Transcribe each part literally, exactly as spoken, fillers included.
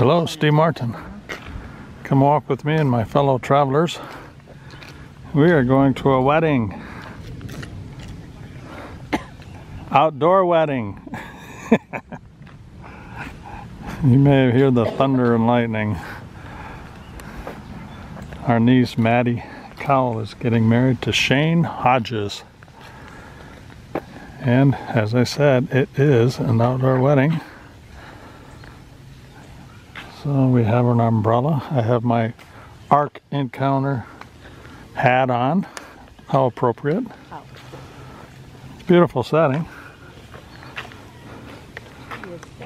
Hello, Steve Martin. Come walk with me and my fellow travelers. We are going to a wedding. Outdoor wedding. You may hear the thunder and lightning. Our niece Maddie Cowell is getting married to Shane Hodges. And as I said, it is an outdoor wedding. So we have an umbrella. I have my Ark Encounter hat on. How appropriate. Oh. Beautiful setting.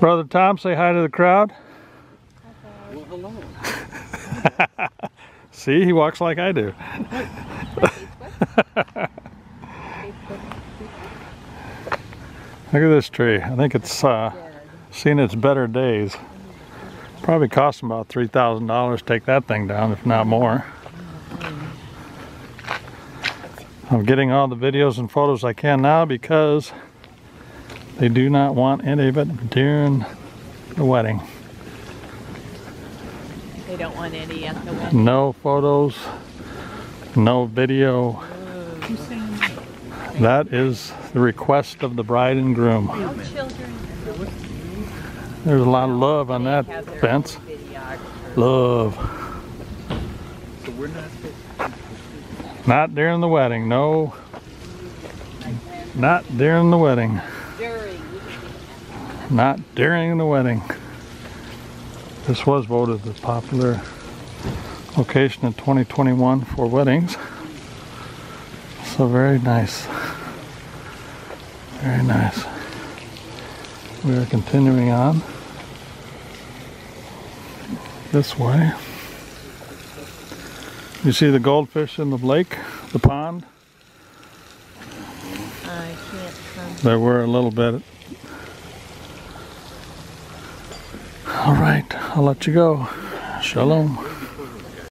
Brother Tom, say hi to the crowd. Well, hello. See, he walks like I do. Look at this tree. I think it's uh, seen its better days. Probably cost them about three thousand dollars to take that thing down, if not more. I'm getting all the videos and photos I can now because they do not want any of it during the wedding. They don't want any at the wedding? No photos, no video. That is the request of the bride and groom. No children. There's a lot of love on that fence. Love. So we're not Not during the wedding, no. Not during the wedding. Not during the wedding. This was voted the popular location in twenty twenty-one for weddings. So very nice. Very nice. We are continuing on this way. You see the goldfish in the lake, the pond? I can't come. There were a little bit. All right, I'll let you go. Shalom.